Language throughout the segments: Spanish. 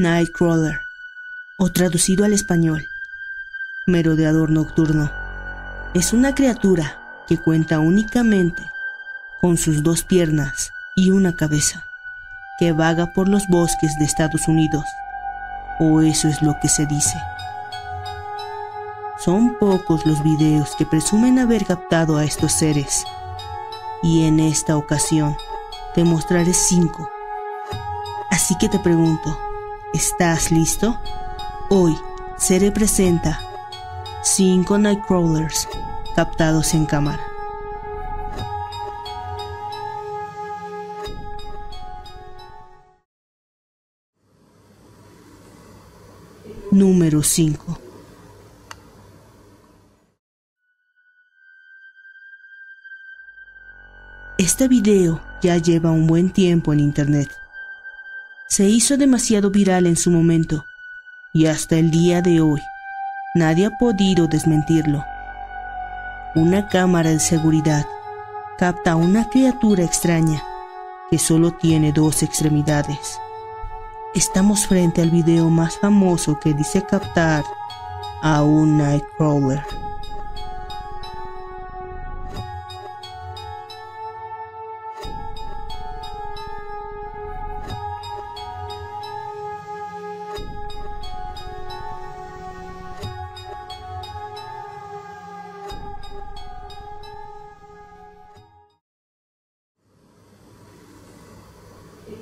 Nightcrawler, o traducido al español, Merodeador Nocturno, es una criatura que cuenta únicamente con sus dos piernas y una cabeza, que vaga por los bosques de Estados Unidos, o eso es lo que se dice. Son pocos los videos que presumen haber captado a estos seres, y en esta ocasión te mostraré 5. Así que te pregunto, ¿estás listo? Hoy se representa 5 Nightcrawlers captados en cámara. Número 5. Este video ya lleva un buen tiempo en internet. Se hizo demasiado viral en su momento, y hasta el día de hoy, nadie ha podido desmentirlo. Una cámara de seguridad capta a una criatura extraña que solo tiene 2 extremidades. Estamos frente al video más famoso que dice captar a un Nightcrawler.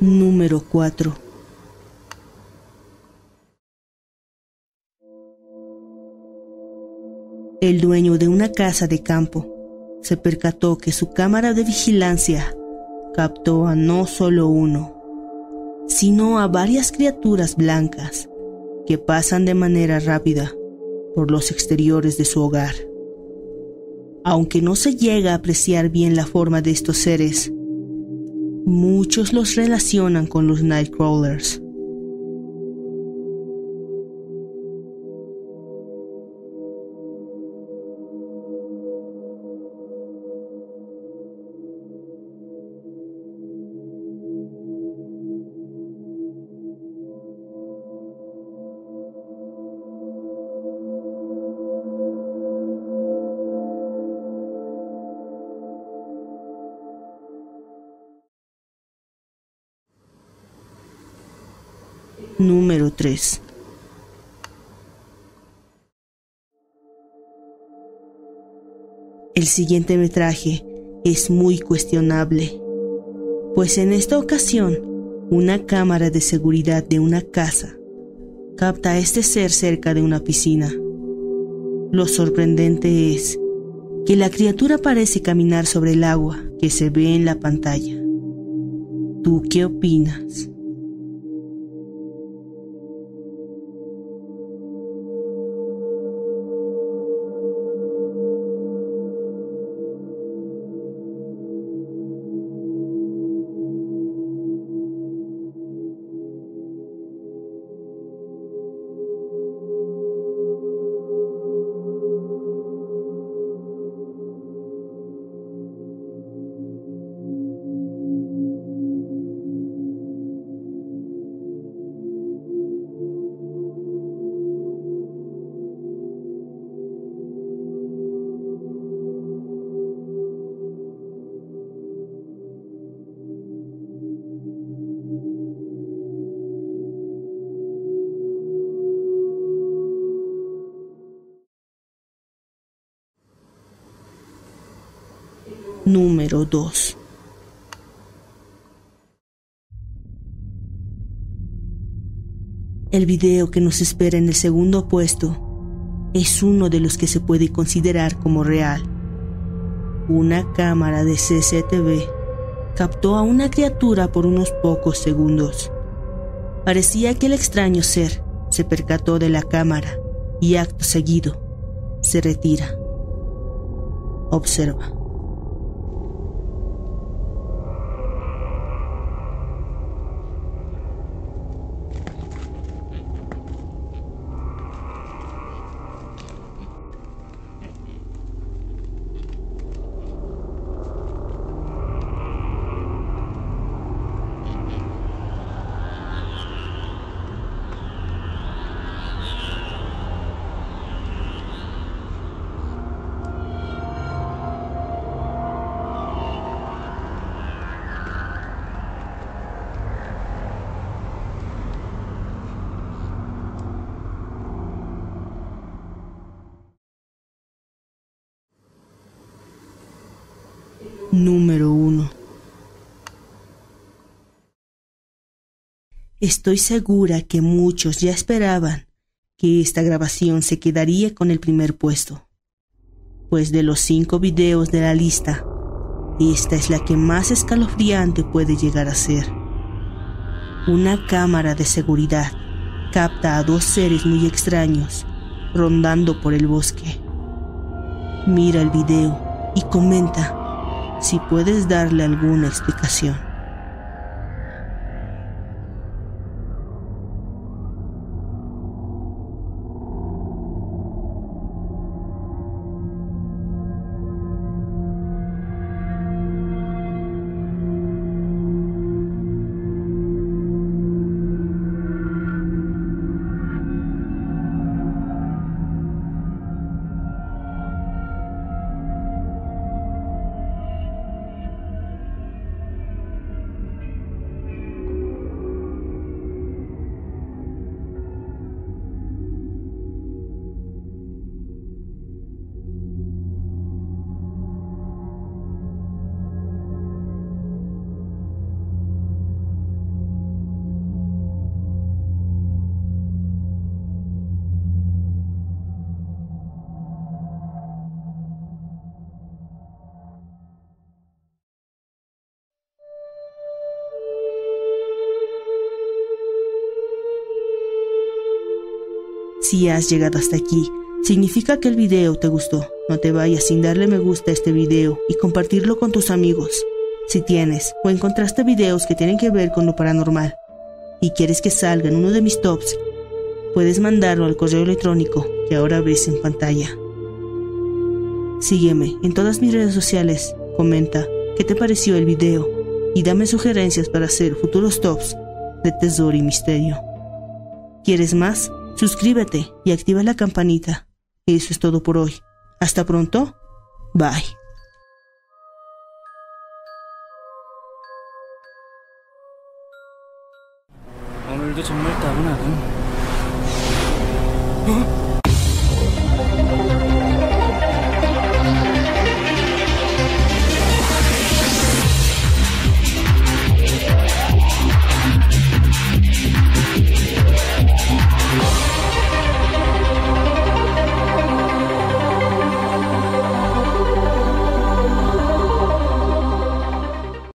Número 4. El dueño de una casa de campo se percató que su cámara de vigilancia captó a no solo uno, sino a varias criaturas blancas que pasan de manera rápida por los exteriores de su hogar. Aunque no se llega a apreciar bien la forma de estos seres, muchos los relacionan con los Nightcrawlers. Número 3. El siguiente metraje es muy cuestionable, pues en esta ocasión, una cámara de seguridad de una casa capta a este ser cerca de una piscina. Lo sorprendente es que la criatura parece caminar sobre el agua que se ve en la pantalla. ¿Tú qué opinas? Número 2. El video que nos espera en el segundo puesto es uno de los que se puede considerar como real. Una cámara de CCTV captó a una criatura por unos pocos segundos. Parecía que el extraño ser se percató de la cámara y acto seguido se retira. Observa. Número 1. Estoy segura que muchos ya esperaban que esta grabación se quedaría con el primer puesto, pues de los 5 videos de la lista, esta es la que más escalofriante puede llegar a ser. Una cámara de seguridad capta a 2 seres muy extraños rondando por el bosque. Mira el video y comenta si puedes darle alguna explicación. Si has llegado hasta aquí, significa que el video te gustó. No te vayas sin darle me gusta a este video y compartirlo con tus amigos. Si tienes o encontraste videos que tienen que ver con lo paranormal y quieres que salga en uno de mis tops, puedes mandarlo al correo electrónico que ahora ves en pantalla. Sígueme en todas mis redes sociales, comenta qué te pareció el video y dame sugerencias para hacer futuros tops de tesoro y misterio. ¿Quieres más? Suscríbete y activa la campanita. Eso es todo por hoy. Hasta pronto. Bye.